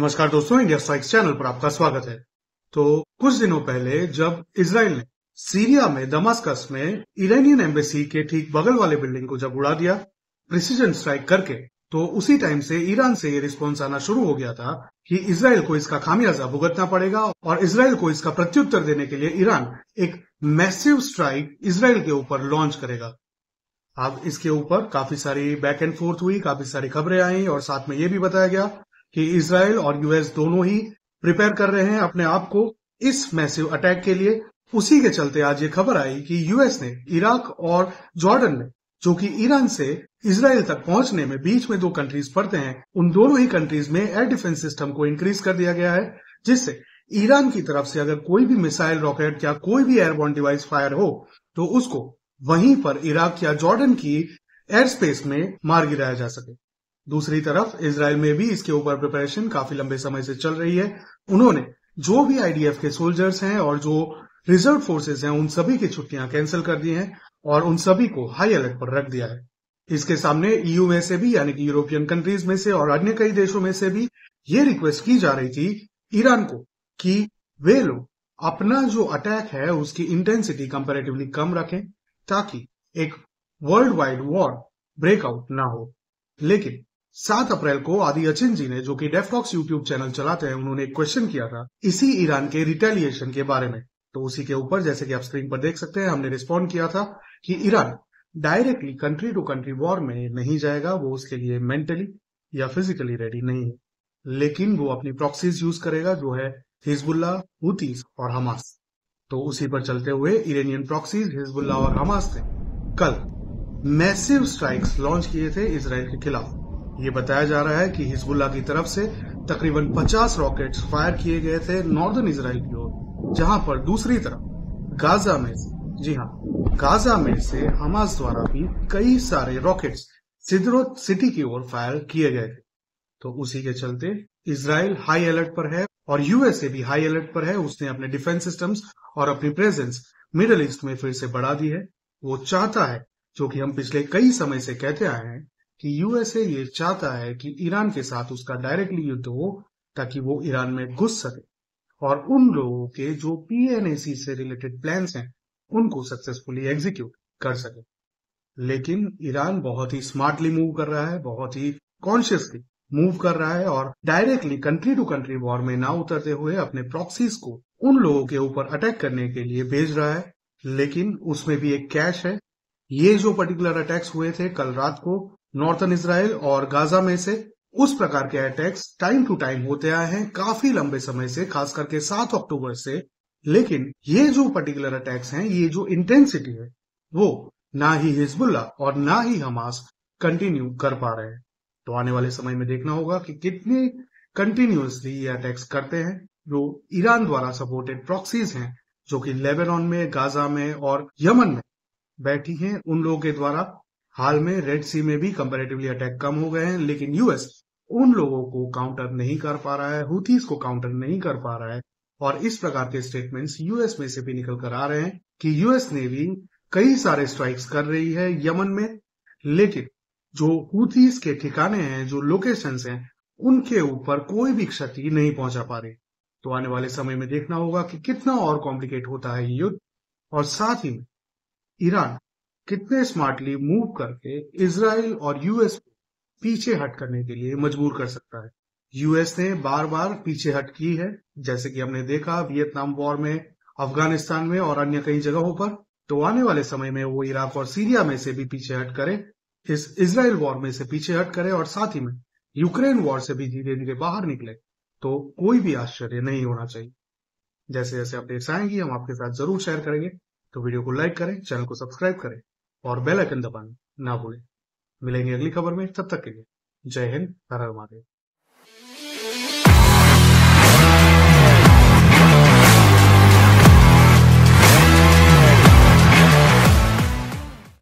नमस्कार दोस्तों, India strikes channel पर आपका स्वागत है। तो कुछ दिनों पहले जब इजराइल ने सीरिया में दमास्कस में ईरानियन एम्बेसी के ठीक बगल वाले बिल्डिंग को जब उड़ा दिया प्रिसीजन स्ट्राइक करके, तो उसी टाइम से ईरान से ये रिस्पॉन्स आना शुरू हो गया था कि इसराइल को इसका खामियाजा भुगतना पड़ेगा और इसराइल को इसका प्रत्युत्तर देने के लिए ईरान एक मैसिव स्ट्राइक इसराइल के ऊपर लॉन्च करेगा। अब इसके ऊपर काफी सारी बैक एंड फोर्थ हुई, काफी सारी खबरें आई और साथ में ये भी बताया गया कि इसराइल और यूएस दोनों ही प्रिपेयर कर रहे हैं अपने आप को इस मैसिव अटैक के लिए। उसी के चलते आज ये खबर आई कि यूएस ने इराक और जॉर्डन ने, जो कि ईरान से इसराइल तक पहुंचने में बीच में दो कंट्रीज पड़ते हैं, उन दोनों ही कंट्रीज में एयर डिफेंस सिस्टम को इंक्रीज कर दिया गया है, जिससे ईरान की तरफ से अगर कोई भी मिसाइल, रॉकेट या कोई भी एयरबॉर्न डिवाइस फायर हो तो उसको वहीं पर इराक या जॉर्डन की एयर स्पेस में मार गिराया जा सके। दूसरी तरफ इसराइल में भी इसके ऊपर प्रिपरेशन काफी लंबे समय से चल रही है। उन्होंने जो भी आईडीएफ के सोल्जर्स हैं और जो रिजर्व फोर्सेस हैं उन सभी की छुट्टियां कैंसिल कर दी हैं और उन सभी को हाई अलर्ट पर रख दिया है। इसके सामने ईयू में से भी, यानी कि यूरोपियन कंट्रीज में से और अन्य कई देशों में से भी ये रिक्वेस्ट की जा रही थी ईरान को कि वे लोग अपना जो अटैक है उसकी इंटेंसिटी कंपैरेटिवली कम रखें ताकि एक वर्ल्ड वाइड वॉर ब्रेकआउट ना हो। लेकिन 7 अप्रैल को आदि अचिन जी ने, जो कि डेफ्टॉक्स यूट्यूब चैनल चलाते हैं, उन्होंने एक क्वेश्चन किया था इसी ईरान के रिटेलिएशन के बारे में। तो उसी के ऊपर, जैसे कि आप स्क्रीन पर देख सकते हैं, हमने रिस्पॉन्ड किया था कि Iran directly country to country war में नहीं जाएगा, वो उसके लिए मेंटली या फिजिकली रेडी नहीं है, लेकिन वो अपनी प्रॉक्सीज यूज करेगा जो है हिजबुल्ला, हुतीस और हमास। तो उसी पर चलते हुए ईरानियन प्रॉक्सीज हिजबुल्ला और हमास ने कल मैसिव स्ट्राइक्स लॉन्च किए थे इसराइल के खिलाफ। ये बताया जा रहा है कि हिजबुल्ला की तरफ से तकरीबन 50 रॉकेट्स फायर किए गए थे नॉर्दर्न इसराइल की ओर, जहां पर दूसरी तरफ गाजा में, जी हाँ, गाजा में से हमास द्वारा भी कई सारे रॉकेट्स सिदरोत सिटी की ओर फायर किए गए थे। तो उसी के चलते इजराइल हाई अलर्ट पर है और यूएसए भी हाई अलर्ट पर है। उसने अपने डिफेंस सिस्टम्स और अपनी प्रेजेंस मिडिल ईस्ट में फिर से बढ़ा दी है। वो चाहता है, जो कि हम पिछले कई समय से कहते आए हैं, कि यूएसए ये चाहता है कि ईरान के साथ उसका डायरेक्टली युद्ध हो ताकि वो ईरान में घुस सके और उन लोगों के जो पीएनएसी से रिलेटेड प्लान्स हैं उनको सक्सेसफुली एग्जीक्यूट कर सके। लेकिन ईरान बहुत ही स्मार्टली मूव कर रहा है, बहुत ही कॉन्शियसली मूव कर रहा है और directly country to country war में ना उतरते हुए अपने प्रॉक्सीज को उन लोगों के ऊपर अटैक करने के लिए भेज रहा है। लेकिन उसमें भी एक कैच है। ये जो पर्टिकुलर अटैक्स हुए थे कल रात को नॉर्थन इसराइल और गाजा में से, उस प्रकार के अटैक्स टाइम टू टाइम होते आए हैं काफी लंबे समय से, खास करके 7 अक्टूबर से। लेकिन ये जो पर्टिकुलर अटैक्स हैं, ये जो इंटेंसिटी है, वो ना ही हिजबुल्ला और ना ही हमास कंटिन्यू कर पा रहे हैं। तो आने वाले समय में देखना होगा कि कितने कंटिन्यूअसली ये अटैक्स करते हैं जो ईरान द्वारा सपोर्टेड प्रॉक्सीज हैं, जो कि लेबनान में, गाजा में और यमन में बैठी हैं। उन लोगों के द्वारा हाल में रेड सी में भी कंपैरेटिवली अटैक कम हो गए हैं, लेकिन यूएस उन लोगों को काउंटर नहीं कर पा रहा है, हुतीस को काउंटर नहीं कर पा रहा है। और इस प्रकार के स्टेटमेंट्स यूएस में से भी निकल कर आ रहे हैं कि यूएस नेवी कई सारे स्ट्राइक्स कर रही है यमन में, लेकिन जो हुतीस के ठिकाने हैं, जो लोकेशंस हैं, उनके ऊपर कोई भी क्षति नहीं पहुंचा पा रही। तो आने वाले समय में देखना होगा कि कितना और कॉम्प्लिकेट होता है युद्ध और साथ ही में ईरान कितने स्मार्टली मूव करके इसराइल और यूएस को पीछे हट करने के लिए मजबूर कर सकता है। यूएस ने बार बार पीछे हट की है, जैसे कि हमने देखा वियतनाम वॉर में, अफगानिस्तान में और अन्य कई जगहों पर। तो आने वाले समय में वो इराक और सीरिया में से भी पीछे हट करे, इस इजराइल वॉर में से पीछे हट करे और साथ ही में यूक्रेन वॉर से भी धीरे धीरे बाहर निकले, तो कोई भी आश्चर्य नहीं होना चाहिए। जैसे जैसे अपडेट्स आएंगी हम आपके साथ जरूर शेयर करेंगे। तो वीडियो को लाइक करें, चैनल को सब्सक्राइब करें और बेल आइकन दबाना ना भूलें। मिलेंगे अगली खबर में, तब तक के लिए जय हिंद, हर हर महादेव।